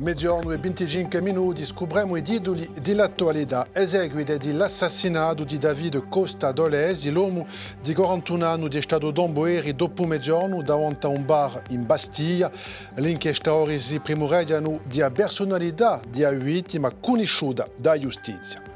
Medjorno e 25 minuti scopriamo i titoli dell'attualità. Eseguite dell'assassinato di David Costa d'Olesi, l'uomo di 41 anni di stato d'Omboeri dopo mezzogiorno davanti a un bar in Bastiglia. L'inchiesta ora si primordiano di personalità di vittima conosciuta da giustizia.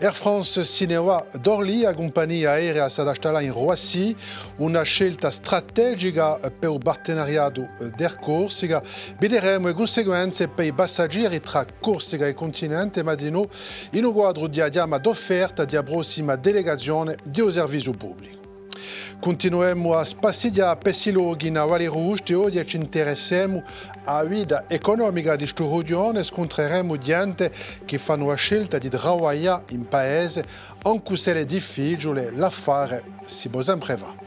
Air France Sinewa d'Orly, la compagnia aerea si adatta in Roissy, una scelta strategica per il partenariato d'Air Corsica. Vedremo le conseguenze per i passeggeri tra Corsica e continente, ma di no in un quadro di diama d'offerta di prossima delegazione di servizio pubblico. Continuiamo a spassigliare questi luoghi nella Valle Rossa e oggi ci interessiamo alla vita economica di questo regione. Scontreremo gente che fanno la scelta di lavorare in un paese anche se è difficile, l'affare si può sempre fare.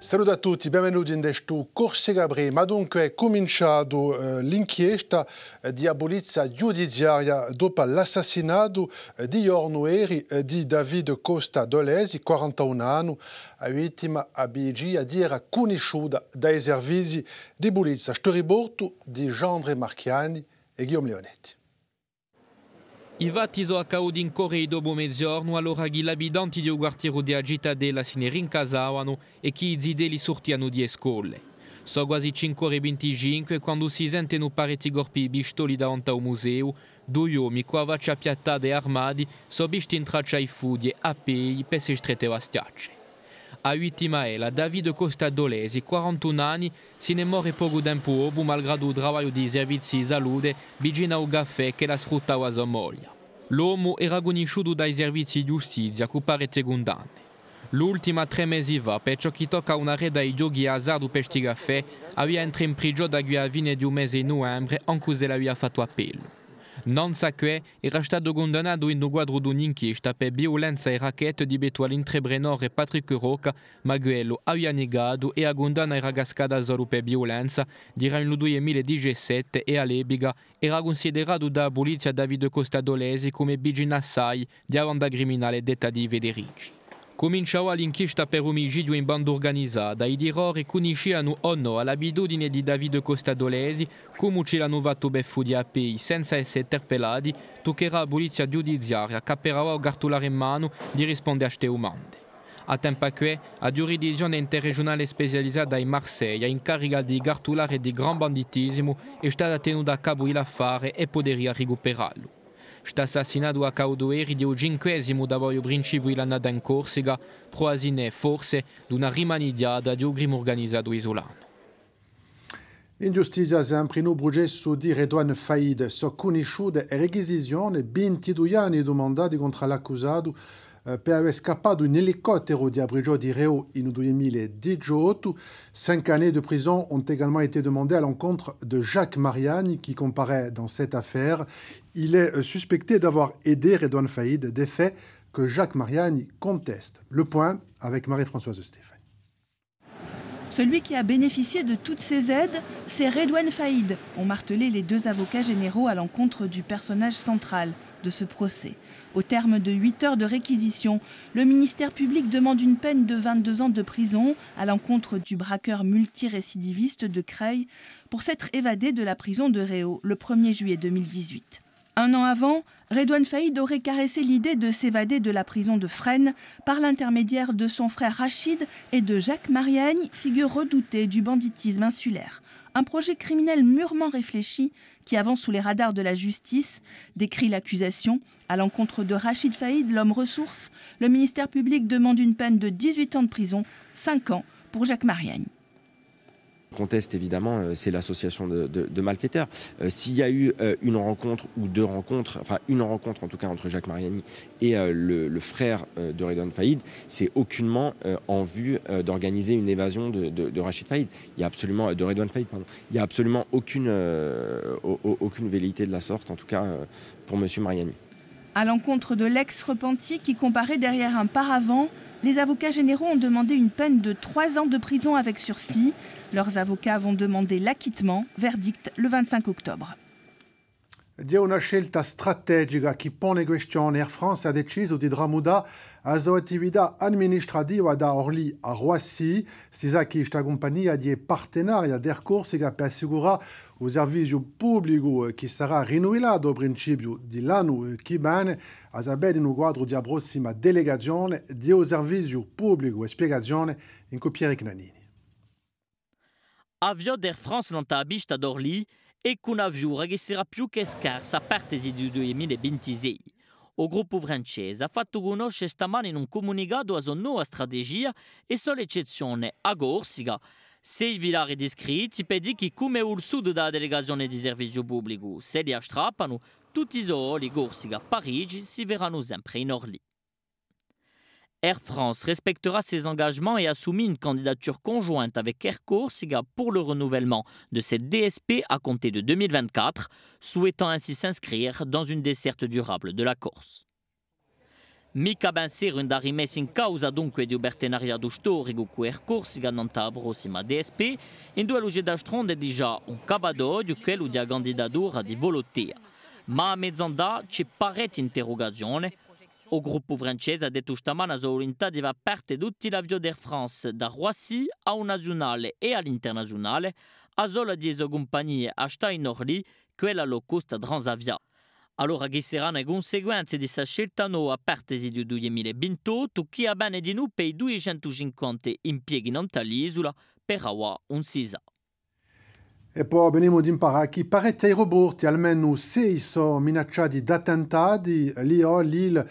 Saluto a tutti, benvenuti in questo Corsica Brief. Ma dunque è cominciato l'inchiesta di polizia giudiziaria dopo l'assassinato di giorno ieri di David Costa d'Olesi, 41 anni, la vittima a Bigia di era conosciuta dai servizi di polizia. Sto riporto di Jean-André Marchiani e Guillaume Leonetti. I fatti sono accaduti in Correia dopo mezzogiorno, allora che gli abitanti di un quartiere di cittadella si ne rincasavano e che i zideli sortiano di scuole. Sono quasi 5:25 quando si sentono parecchi corpi pistoli davanti al museo, due uomini con la faccia piattate e armati sono visti in traccia ai fughi a piedi per se strette le stiacce. La vittima è la David Costa d'Olesi, 41 anni, si ne muore poco tempo dopo, malgrado il lavoro di servizi di salute, vicino a un caffè che la sfruttava a sua moglie. L'uomo era conosciuto dai servizi di giustizia con parecchie condanne. L'ultima 3 mesi fa, per ciò che tocca una rete ai giochi azzardo per questi caffè, aveva entrato in prigione da qui a fine di un mese di novembre, anche se l'aveva fatto appello. Non sa che era stato condannato in un quadro di un'inchiesta per violenza e racket di betto all'intreprenore e Patrick Rocca, ma quello aveva negato e la condanna era cascata solo per violenza, dirà nel 2017 e all'epoca era considerato dalla polizia David Costa d'Olesi come vicino assai di avanza criminale detta di Federici. Cominciava l'inchiesta per omicidio in banda organizzata, i dirori conoscevano o no l'abitudine di David Costa d'Olesi, come ce l'hanno fatto beffoni a piedi senza essere interpellati, toccherà la polizia giudiziaria, caperà il cartolare in mano di rispondere a queste domande. A tempo che, la giurisdizione interregionale specializzata in Marsiglia, incarica di cartolare di gran banditismo, è stata tenuta a capo l'affare e poteria recuperarlo. St'assassinato a Caudoeri di un 5° da voi principio dell'annata in Corsica, proasine forse di una rimanigliata di un crimine organizzato isolano. In giustizia sempre in un processo di Redouane Faïd, sono conosciute e requisizioni 22 anni domandati contro l'accusato per aver scappato in elicottero di prigione di Reo in 2018. 5 années de prison ont également été demandées à l'encontre de Jacques Mariani, qui comparaît dans cette affaire. Il est suspecté d'avoir aidé Redouane Faïd, des faits que Jacques Mariani conteste. Le point avec Marie-Françoise Stéphane. Celui qui a bénéficié de toutes ces aides, c'est Redouane Faïd, ont martelé les 2 avocats généraux à l'encontre du personnage central de ce procès. Au terme de 8 heures de réquisition, le ministère public demande une peine de 22 ans de prison à l'encontre du braqueur multirécidiviste de Creil pour s'être évadé de la prison de Réau le 1er juillet 2018. 1 an avant, Redouane Faïd aurait caressé l'idée de s'évader de la prison de Fresnes par l'intermédiaire de son frère Rachid et de Jacques Mariani, figure redoutée du banditisme insulaire. Un projet criminel mûrement réfléchi qui avance sous les radars de la justice, décrit l'accusation. À l'encontre de Rachid Faïd, l'homme ressource, le ministère public demande une peine de 18 ans de prison, 5 ans pour Jacques Mariani. Conteste évidemment, c'est l'association de malfaiteurs. S'il y a eu une rencontre ou 2 rencontres, enfin une rencontre en tout cas entre Jacques Mariani et le frère de Redouane Faïd, c'est aucunement en vue d'organiser une évasion de Rachid Faïd. Il y a absolument de Redouane Faïd, pardon. Il n'y a absolument aucune velléité de la sorte, en tout cas pour Monsieur Mariani. À l'encontre de l'ex-repenti qui comparait derrière un paravent, les avocats généraux ont demandé une peine de 3 ans de prison avec sursis. Leurs avocats vont demander l'acquittement. Verdict le 25 octobre. di una scelta strategica che pone questione. Air France ha deciso di tramutare la sua attività amministrativa da Orly a Roissy. Si sa che questa compagnia è partenaria di Air Corsica per assicurare un servizio pubblico che sarà rinnovato a principio dell'anno che viene, a sapere in un quadro di prossima delegazione di un servizio pubblico. Spiegazione in Piero Cnanini. Avio d'Air France non tabista d'Orly e con avio registra più che scarsa parte di 2026. Il gruppo francese ha fatto conoscere stamane in un comunicato la sua nuova strategia e solo eccezione a Corsica. Sei vilari descritti per dire che come il sud della delegazione di servizio pubblico se li strappano, tutti i soli Corsica, Parigi si verranno sempre in Orly. Air France respectera ses engagements et assumit une candidature conjointe avec Air Corsica pour le renouvellement de cette DSP à compter de 2024, souhaitant ainsi s'inscrire dans une desserte durable de la Corse. Mica pensiero da rimessa in causa dunque di un partenariato storico con Air Corsica nella prossima DSP, in due luce d'astronde è già un capodoglio quello della candidatura di Volotea. Ma a mezz'andà c'è parecchia interrogazione. Il gruppo francese ha detto stamana la sua volontà di far parte di tutti gli avioni d'Air France, da Roissy a un nazionale e all'internazionale, a solo 10 compagnie a sta in Orly, quella low cost Transavia. Allora che saranno le conseguenze di questa scelta nuova a partire di 2028, che ha bene di noi per i 250 impieghi non dell'isola, per ora non si sa. E poi veniamo ad imparare che parecchi aeroporti, almeno 6, sono minacciati da attentati. Lyon, Lille,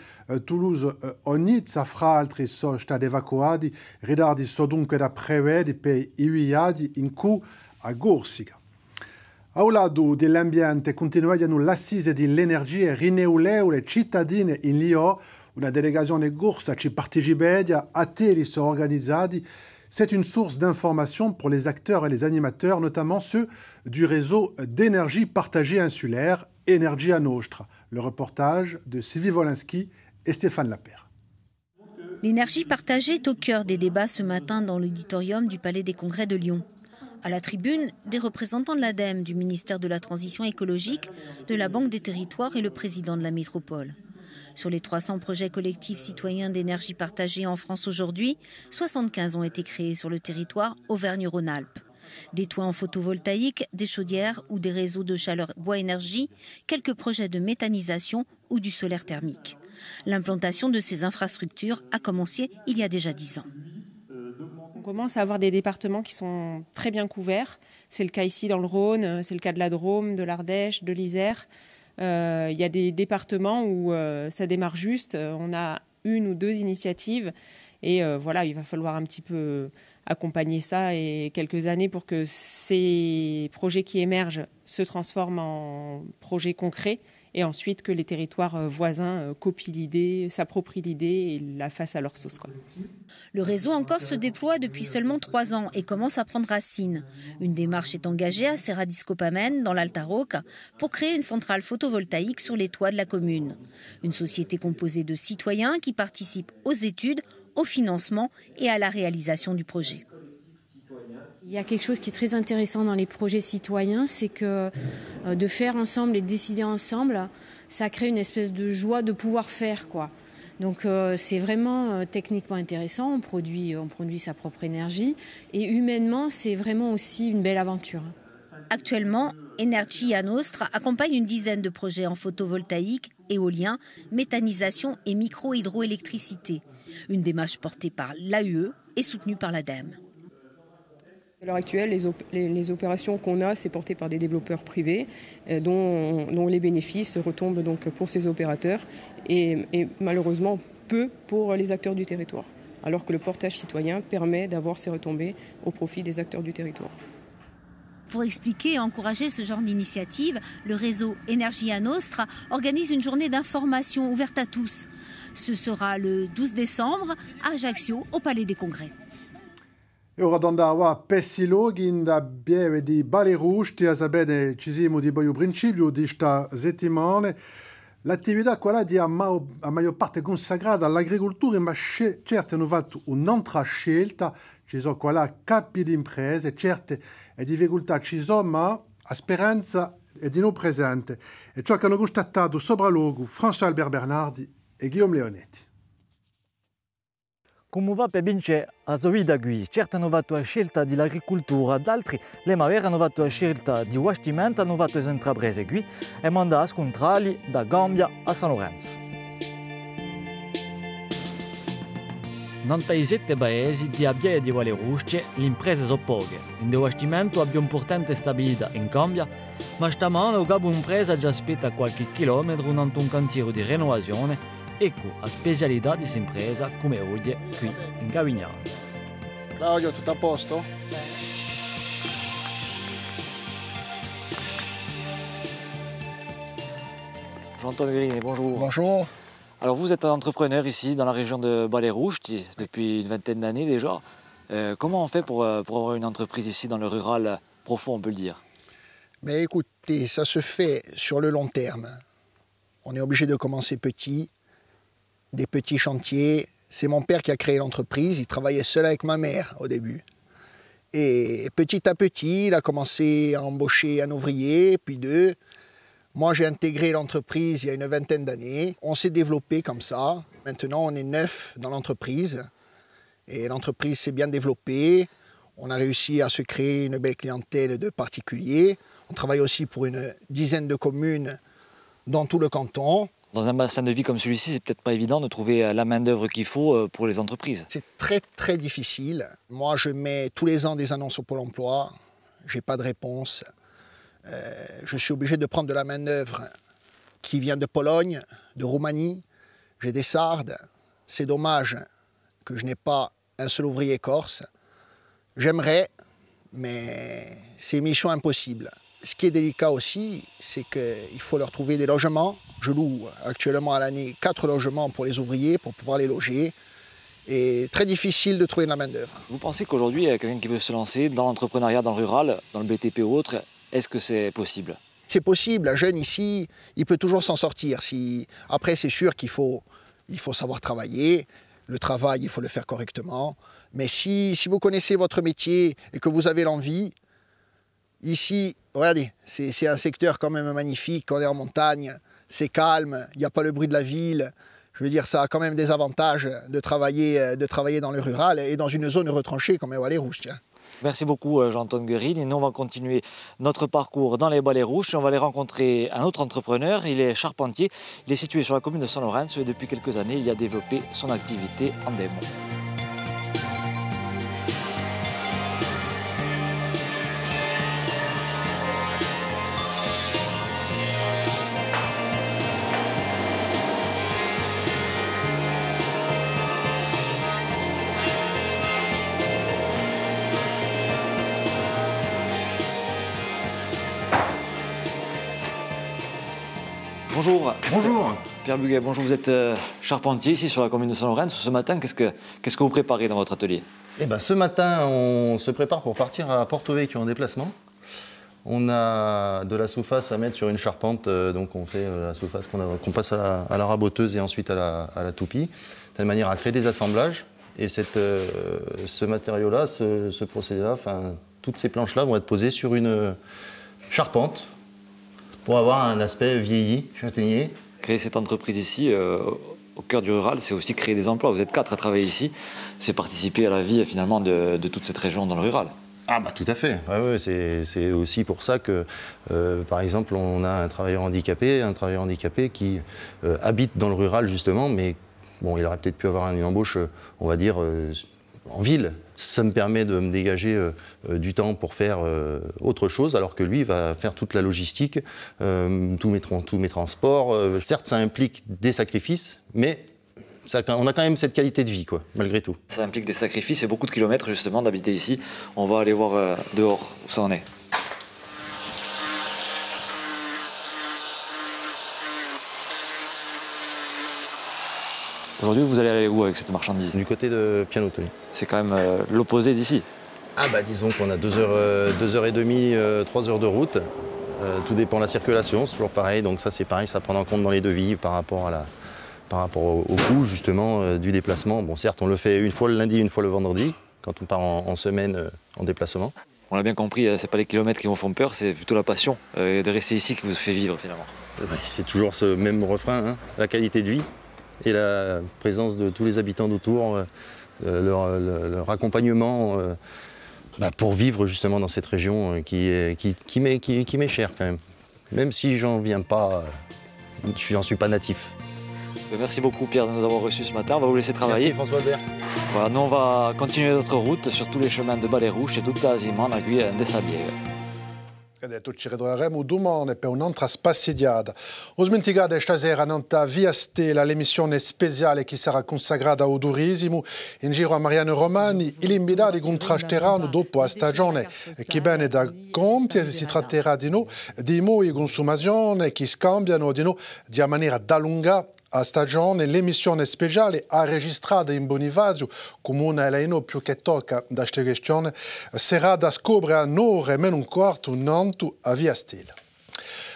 Toulouse o Nizza, fra altri, sono stati evacuati. Ritardi sono dunque da prevedere per i viaggi in cui a Corsica. A un lato dell'ambiente continuano l'assise dell'energia rinnovabile cittadine in Lyon. Una delegazione corsa ci partecipa, atelier sono organizzati. C'est une source d'information pour les acteurs et les animateurs, notamment ceux du réseau d'énergie partagée insulaire, Energia Nostra. Le reportage de Sylvie Volinski et Stéphane Lapere. L'énergie partagée est au cœur des débats ce matin dans l'auditorium du Palais des Congrès de Lyon. À la tribune, des représentants de l'ADEME, du ministère de la Transition écologique, de la Banque des Territoires et le président de la métropole. Sur les 300 projets collectifs citoyens d'énergie partagée en France aujourd'hui, 75 ont été créés sur le territoire Auvergne-Rhône-Alpes. Des toits en photovoltaïque, des chaudières ou des réseaux de chaleur bois-énergie, quelques projets de méthanisation ou du solaire thermique. L'implantation de ces infrastructures a commencé il y a déjà 10 ans. On commence à avoir des départements qui sont très bien couverts. C'est le cas ici dans le Rhône, c'est le cas de la Drôme, de l'Ardèche, de l'Isère. Il y a des départements où ça démarre juste, on a une ou deux initiatives et voilà, il va falloir un petit peu accompagner ça et quelques années pour que ces projets qui émergent se transforment en projets concrets et ensuite que les territoires voisins copient l'idée, s'approprient l'idée et la fassent à leur sauce, quoi. Le réseau en Corse se déploie depuis seulement 3 ans et commence à prendre racine. Une démarche est engagée à Serra-di-Scopamenne, dans l'Alta Rocca, pour créer une centrale photovoltaïque sur les toits de la commune. Une société composée de citoyens qui participent aux études, au financement et à la réalisation du projet. Il y a quelque chose qui est très intéressant dans les projets citoyens, c'est que de faire ensemble et de décider ensemble, ça crée une espèce de joie de pouvoir faire, quoi. Donc c'est vraiment techniquement intéressant, on produit sa propre énergie et humainement c'est vraiment aussi une belle aventure. Actuellement, Energia Nostra accompagne une dizaine de projets en photovoltaïque, éolien, méthanisation et micro-hydroélectricité. Une démarche portée par l'AUE et soutenue par l'ADEME. À l'heure actuelle, les opérations qu'on a, c'est porté par des développeurs privés dont les bénéfices retombent donc pour ces opérateurs et malheureusement peu pour les acteurs du territoire. Alors que le portage citoyen permet d'avoir ces retombées au profit des acteurs du territoire. Pour expliquer et encourager ce genre d'initiative, le réseau Energia Nostra organise une journée d'information ouverte à tous. Ce sera le 12 décembre à Ajaccio, au Palais des Congrès. E ora andava a Pessiloghi, in da Bieve di Balerusti, a sapere ci siamo di poi principio di questa settimana. L'attività quella di a maggior parte consacrata all'agricoltura, ma certo hanno fatto un'altra scelta, ci sono quella capi di imprese, certe difficoltà ci sono, ma la speranza e di non presente, e ciò che hanno constatato sopra luogo François Albert Bernardi e Guillaume Leonetti. Commuova per vince a Zoidagui, certi hanno fatto la scelta dell'agricoltura, ad altri le mavere hanno fatto la scelta di investimento, hanno fatto intraprese qui e mandano a scontrarli da Gambia a San Lorenzo. 97 paesi di abbiaia di Valle Rusce, le imprese sono poche. L'investimento abbia un'importante stabilità in Gambia, ma stamane un'impresa già aspetta qualche chilometro durante un cantiere di rinnovazione. Ecco la specialità di questa impresa come oggi qui in Cavignano. Claudio, tutto a posto? Sì. Jean-Antoine Grigné, bonjour. Bonjour. Alors vous êtes un entrepreneur ici dans la région de Balérouche depuis une vingtaine d'années déjà. Comment on fait pour avoir une entreprise ici dans le rural profond, on peut le dire? Mais écoutez, ça se fait sur le long terme. On est obligé de commencer petit, des petits chantiers. C'est mon père qui a créé l'entreprise, il travaillait seul avec ma mère au début. Et petit à petit, il a commencé à embaucher un ouvrier, puis deux. Moi, j'ai intégré l'entreprise il y a une vingtaine d'années. On s'est développé comme ça. Maintenant, on est 9 dans l'entreprise. Et l'entreprise s'est bien développée. On a réussi à se créer une belle clientèle de particuliers. On travaille aussi pour une dizaine de communes dans tout le canton. Dans un bassin de vie comme celui-ci, c'est peut-être pas évident de trouver la main-d'œuvre qu'il faut pour les entreprises. C'est très, très difficile. Moi, je mets tous les ans des annonces au Pôle emploi. J'ai pas de réponse. Je suis obligé de prendre de la main-d'œuvre qui vient de Pologne, de Roumanie. J'ai des sardes. C'est dommage que je n'ai pas un seul ouvrier corse. J'aimerais, mais c'est mission impossible. Ce qui est délicat aussi, c'est qu'il faut leur trouver des logements. Je loue actuellement à l'année 4 logements pour les ouvriers, pour pouvoir les loger. Et très difficile de trouver de la main-d'œuvre. Vous pensez qu'aujourd'hui, quelqu'un qui veut se lancer dans l'entrepreneuriat, dans le rural, dans le BTP ou autre, est-ce que c'est possible? C'est possible, un jeune ici, il peut toujours s'en sortir. Après, c'est sûr qu'il faut savoir travailler. Le travail, il faut le faire correctement. Mais si vous connaissez votre métier et que vous avez l'envie, ici, regardez, c'est un secteur quand même magnifique. On est en montagne, c'est calme, il n'y a pas le bruit de la ville. Je veux dire, ça a quand même des avantages de travailler dans le rural et dans une zone retranchée comme Valle Rouge. Merci beaucoup Jean-Antoine Guérine. Et nous, on va continuer notre parcours dans les Balérouches. On va aller rencontrer un autre entrepreneur. Il est charpentier. Il est situé sur la commune de San Lorenzo et depuis quelques années, il a développé son activité en démo. Bonjour. Bonjour. Pierre Buguet, bonjour. Vous êtes charpentier ici sur la commune de Saint-Laurent. Ce matin, qu'est-ce que vous préparez dans votre atelier? Eh ben, ce matin, on se prépare pour partir à Porto Vecchio en déplacement. On a de la souface à mettre sur une charpente, donc on fait la souface qu'on passe à la raboteuse et ensuite à la toupie, de telle manière à créer des assemblages. Et ce matériau-là, ce procédé-là, enfin, toutes ces planches-là vont être posées sur une charpente, pour avoir un aspect vieilli, châtaignier. Créer cette entreprise ici, au cœur du rural, c'est aussi créer des emplois. Vous êtes 4 à travailler ici, c'est participer à la vie finalement de toute cette région dans le rural. Ah bah tout à fait, ouais, c'est aussi pour ça que, par exemple, on a un travailleur handicapé qui habite dans le rural justement, mais bon, il aurait peut-être pu avoir une embauche, on va dire, en ville. Ça me permet de me dégager du temps pour faire autre chose, alors que lui va faire toute la logistique, tous mes transports. Certes, ça implique des sacrifices, mais on a quand même cette qualité de vie, quoi, malgré tout. Ça implique des sacrifices et beaucoup de kilomètres, justement, d'habiter ici. On va aller voir dehors où ça en est. Aujourd'hui, vous allez aller où avec cette marchandise? Du côté de Pianotoli. C'est quand même l'opposé d'ici. Ah bah disons qu'on a 2 heures et demie, 3 heures de route. Tout dépend de la circulation, c'est toujours pareil. Donc ça c'est pareil, ça prend en compte dans les devis par rapport au coût justement du déplacement. Bon certes, on le fait une fois le lundi, une fois le vendredi, quand on part en semaine en déplacement. On l'a bien compris, c'est pas les kilomètres qui vous font peur, c'est plutôt la passion de rester ici qui vous fait vivre finalement. C'est toujours ce même refrain, hein. La qualité de vie et la présence de tous les habitants d'autour, leur accompagnement pour vivre justement dans cette région qui m'est chère quand même. Même si j'en viens pas, j'en suis pas natif. Merci beaucoup Pierre de nous avoir reçus ce matin, on va vous laisser travailler. Merci François Albert. Voilà, nous on va continuer notre route sur tous les chemins de Baleirouche et tutta la zimana qui est Sabiega. Edett, úgy remo domani per un'altra spassidiada. Ho smentigado stasera nanta via Stella l'emissione speciale che sarà consacrata al turismo in giro a Mariano Romani. I invitati contrasteranno dopo la stagione che viene da compiere. Si tratterà di nuove consumazioni che scambiano di maniera da lunga a stagione. L'emissione speciale ha registrato in Bonifacio, comune eleno più che tocca da questa questione, sarà da scoprire a un'ora e meno un quarto nanto a via Stella.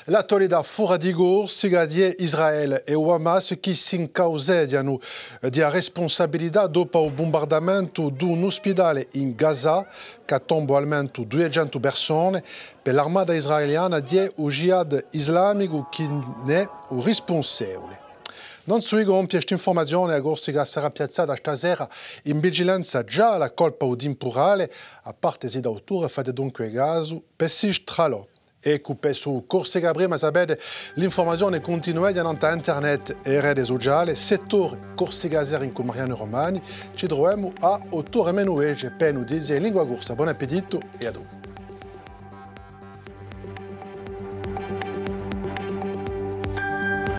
La Toledo fuori di corso, Israele e Hamas che si incauseggiano di responsabilità dopo il bombardamento di un ospedale in Gaza che tomba almeno 200 persone. Per l'armata israeliana è il jihad islamico che ne è il responsabile. Non si compie questa informazione, la Corsica sarà piazzata stasera in vigilanza già alla colpa di temporale, a parte se da ottobre fate dunque caso, pesci tralò. Ecco, su Corsica prima sapete, l'informazione continua andando a internet e rete sociale, settore Corsica Sera in Mariano Romani, ci troviamo a 8h30 per notizie in lingua corsa. Buon appetito e a dopo.